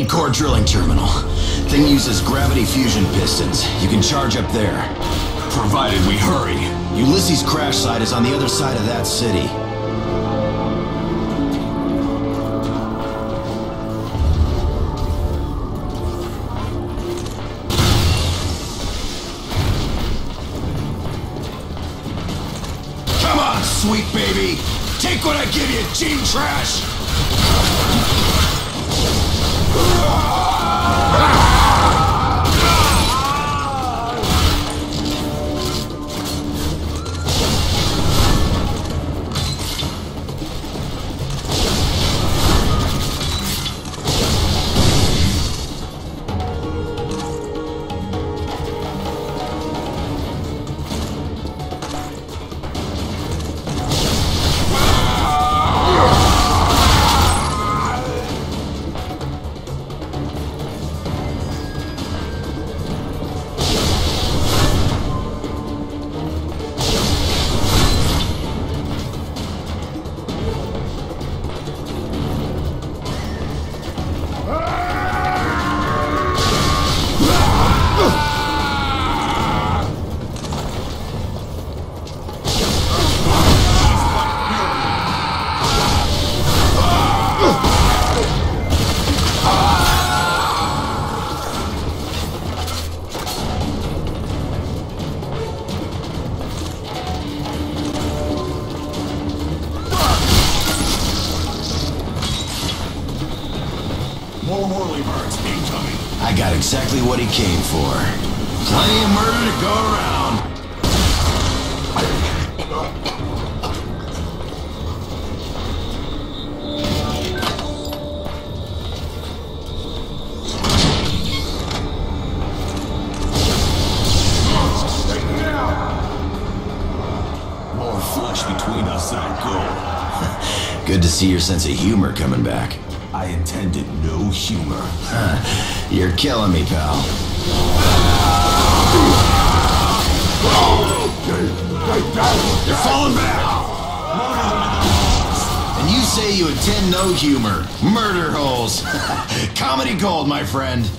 19 core drilling terminal. Thing uses gravity fusion pistons. You can charge up there. Provided we hurry. Ulysses' crash site is on the other side of that city. Come on, sweet baby! Take what I give you, gene trash! Exactly what he came for. Plenty of murder to go around. More flesh between us than gold. Good to see your sense of humor coming back. I intended no humor. You're killing me, pal. You're falling back! And you say you intend no humor. Murder holes. Comedy gold, my friend.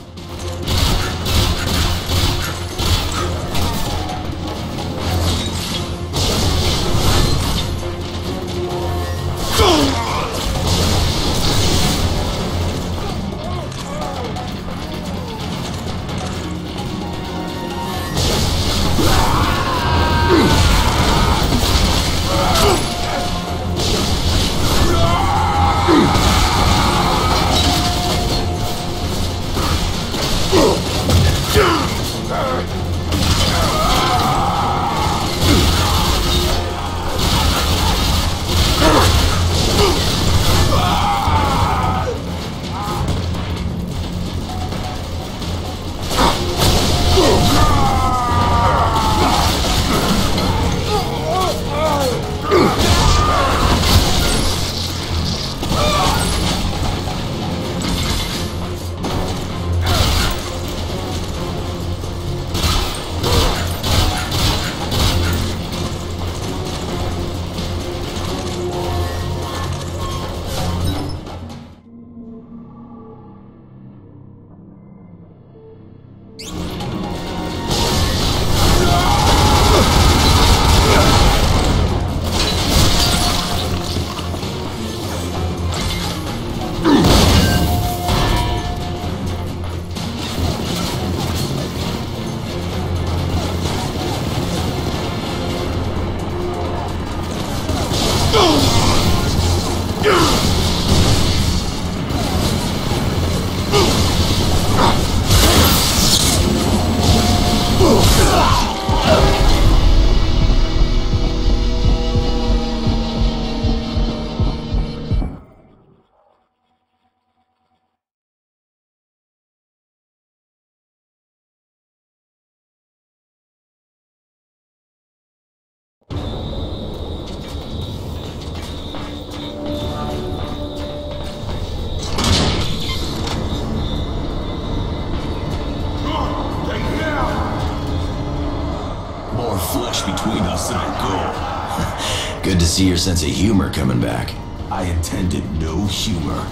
Good to see your sense of humor coming back. I intended no humor.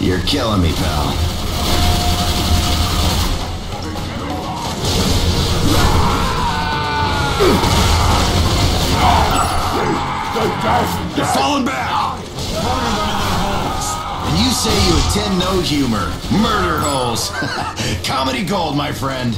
You're killing me, pal. They're falling back! Harder than in their holes. And you say you attend no humor. Murder holes. Comedy gold, my friend.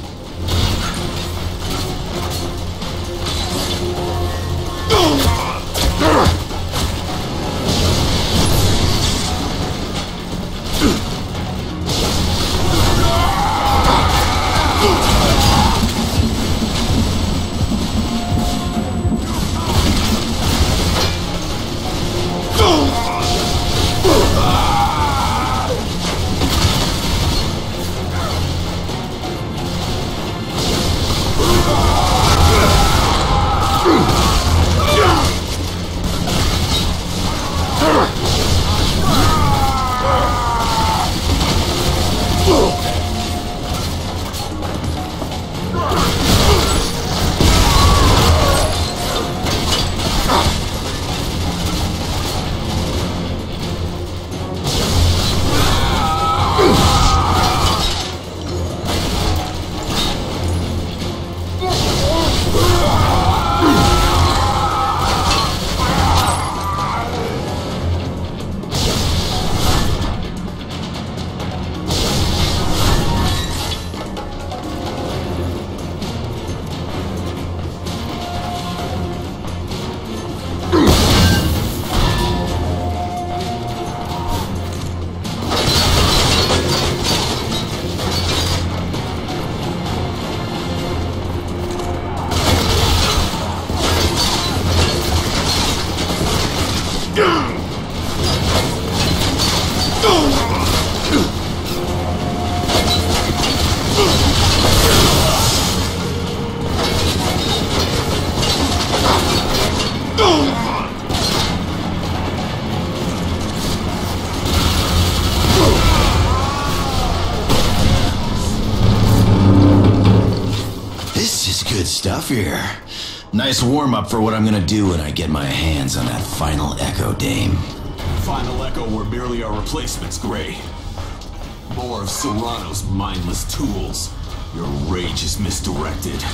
Stuff here. Nice warm-up for what I'm gonna do when I get my hands on that final Echo Dame. Final Echo were merely our replacements, Gray. More of Serrano's mindless tools. Your rage is misdirected.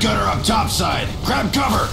Gunner up topside! Grab cover!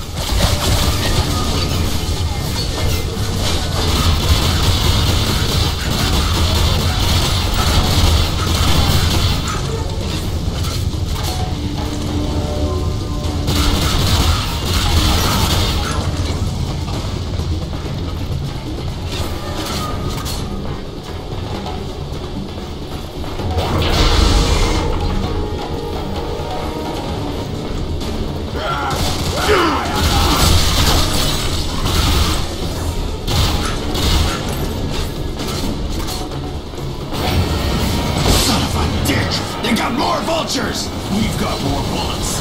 We've got more bullets.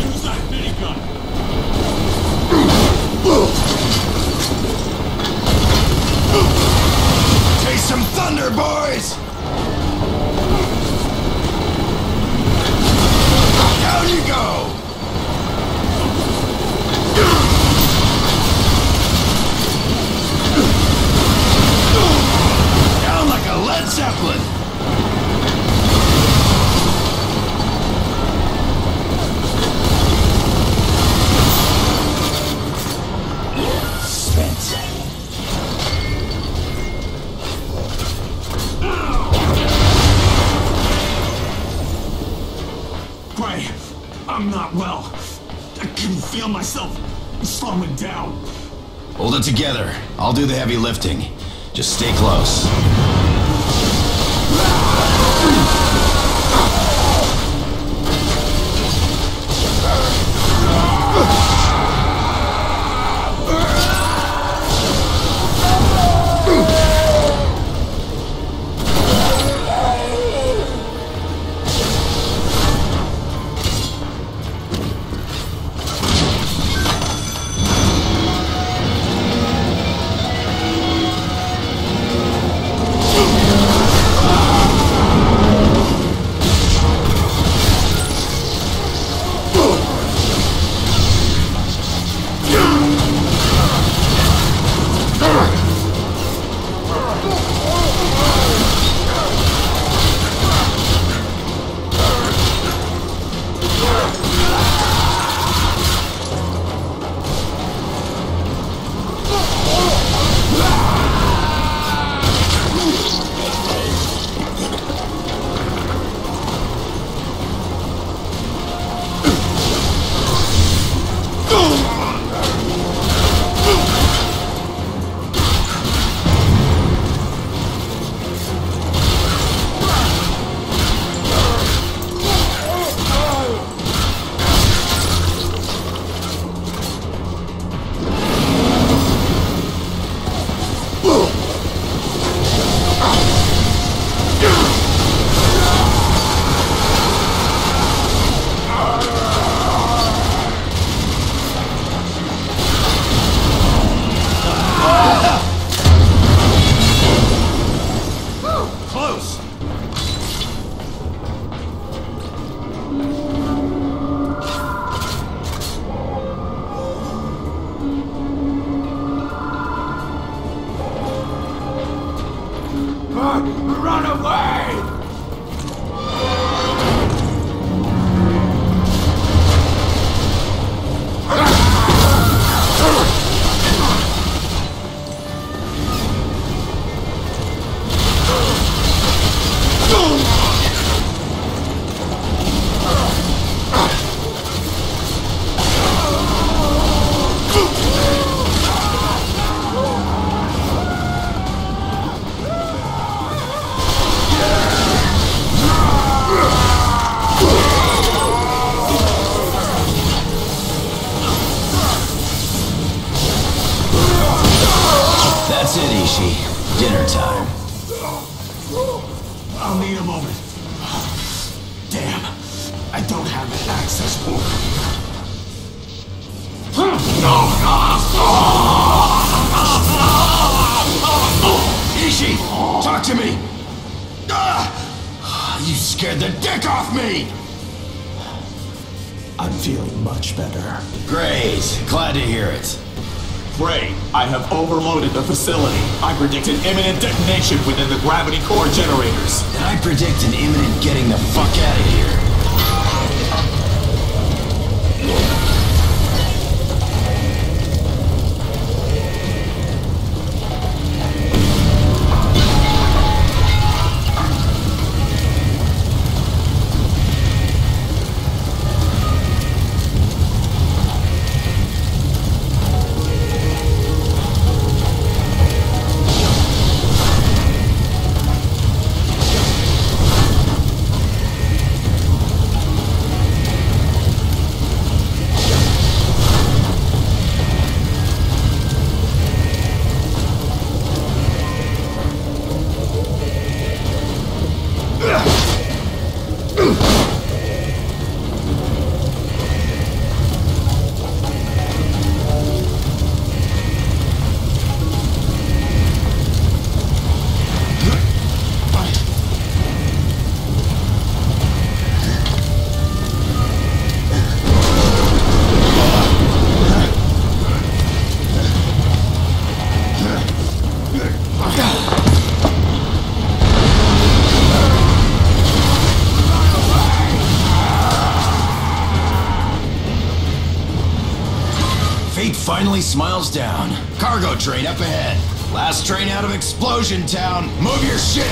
Use that minigun. Taste some thunder, boys! Down you go! Down like a lead zeppelin! I'm not well. I can feel myself slowing down. Hold it together. I'll do the heavy lifting. Just stay close. Ishii, dinner time. I'll need a moment. Damn, I don't have an access port. Ishii, talk to me. You scared the dick off me. I'm feeling much better. Gray's, glad to hear it. Gray, I have overloaded the facility. I predict an imminent detonation within the gravity core generators. And I predict an imminent getting the fuck out of here. Finally smiles down. Cargo train up ahead. Last train out of Explosion Town. Move your shit!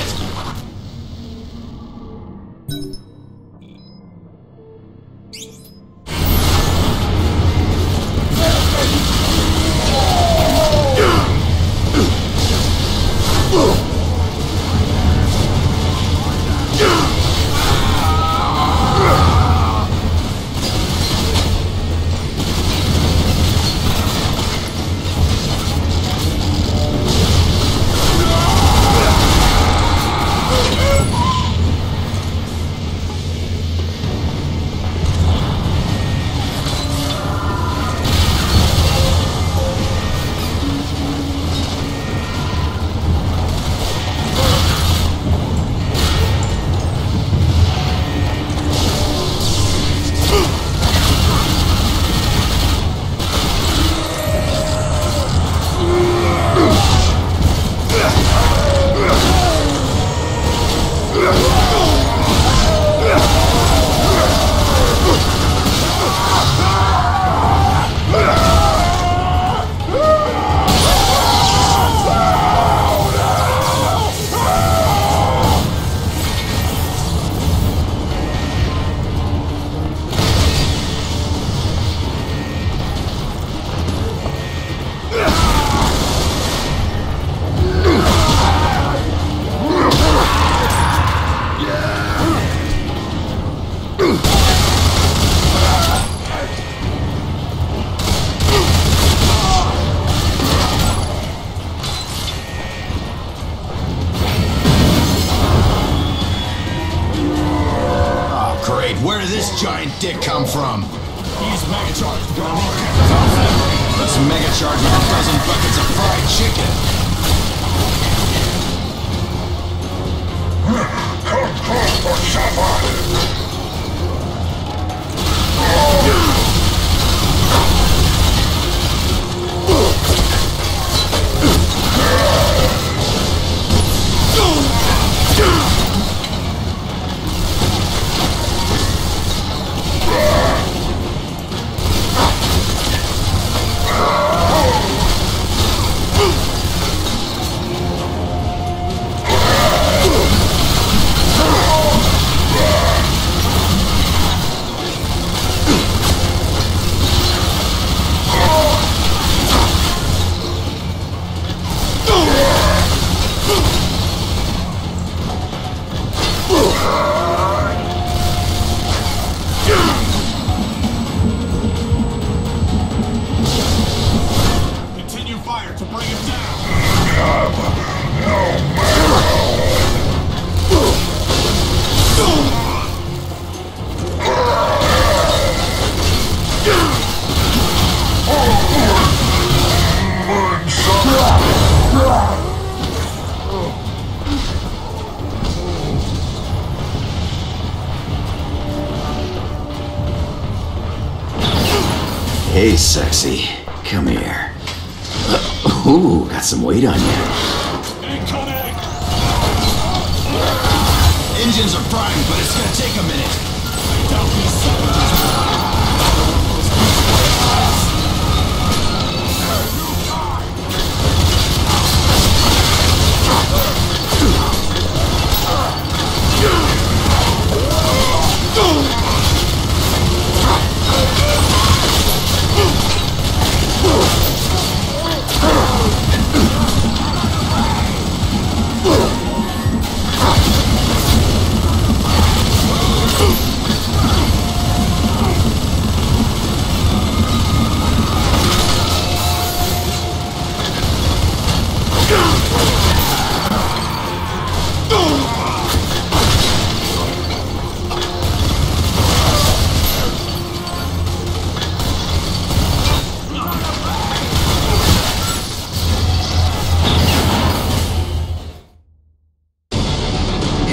He's mega charged. Let's mega charge with a dozen buckets of fried chicken. Hey, sexy. Come here. Ooh, got some weight on you. Incoming! Engines are primed, but it's gonna take a minute. I doubt we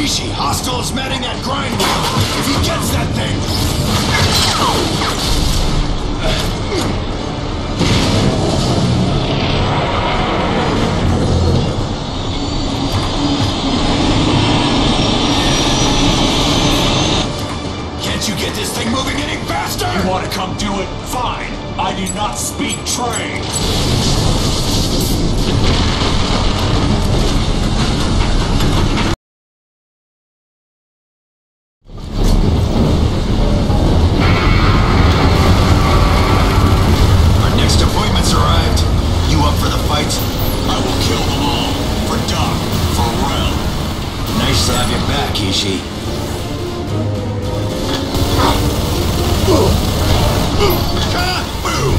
Ishii, hostile is manning that grind wheel. If he gets that thing... Can't you get this thing moving any faster? You want to come do it? Fine. I do not speak train. Kaboom!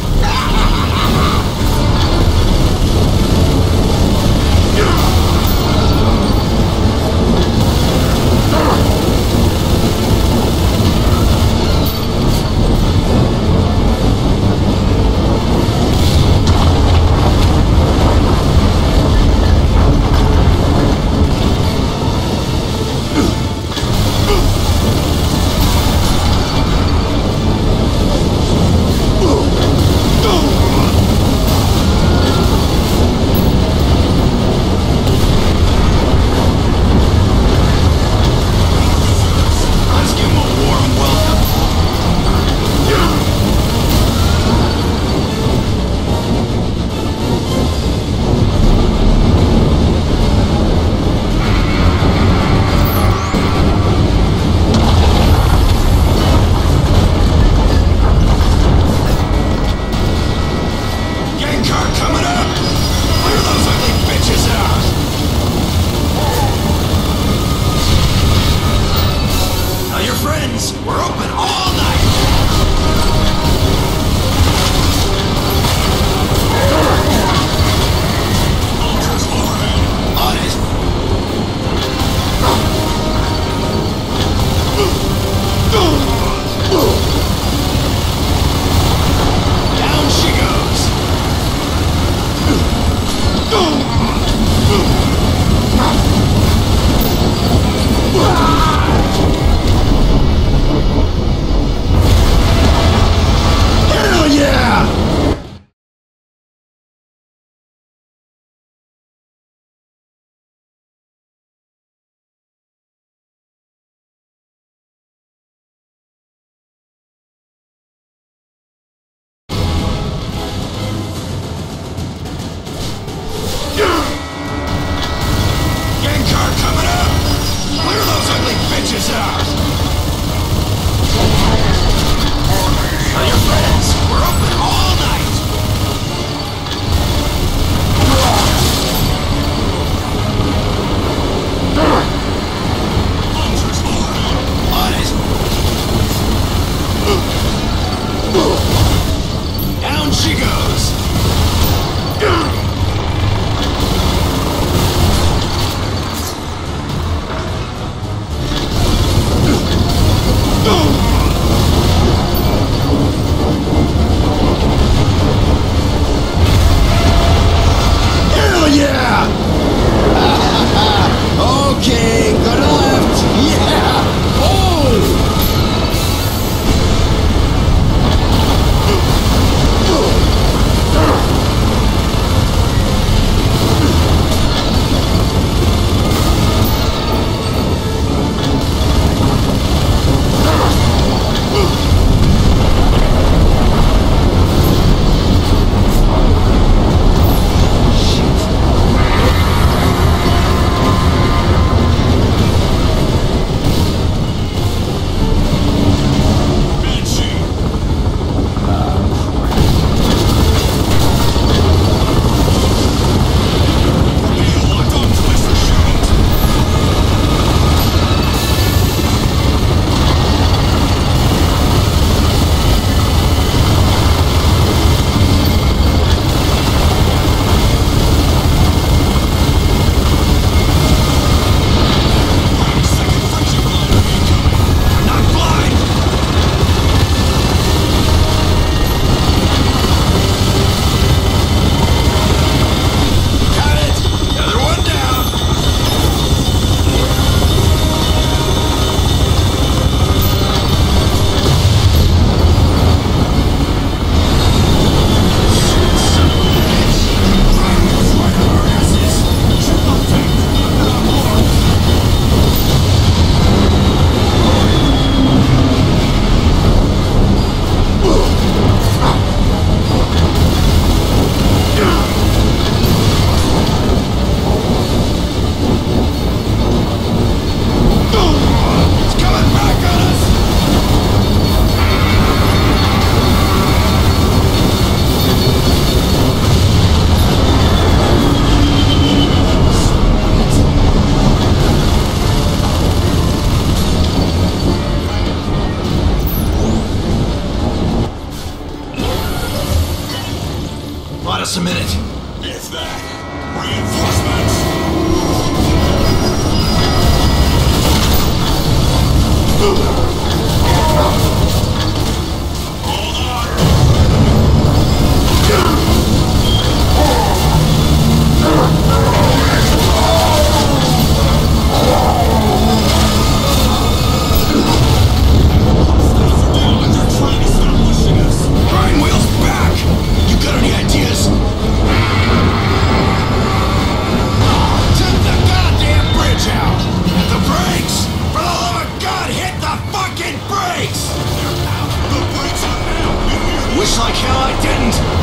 got us a minute. It's that. Reinforcements! Wish like hell I didn't!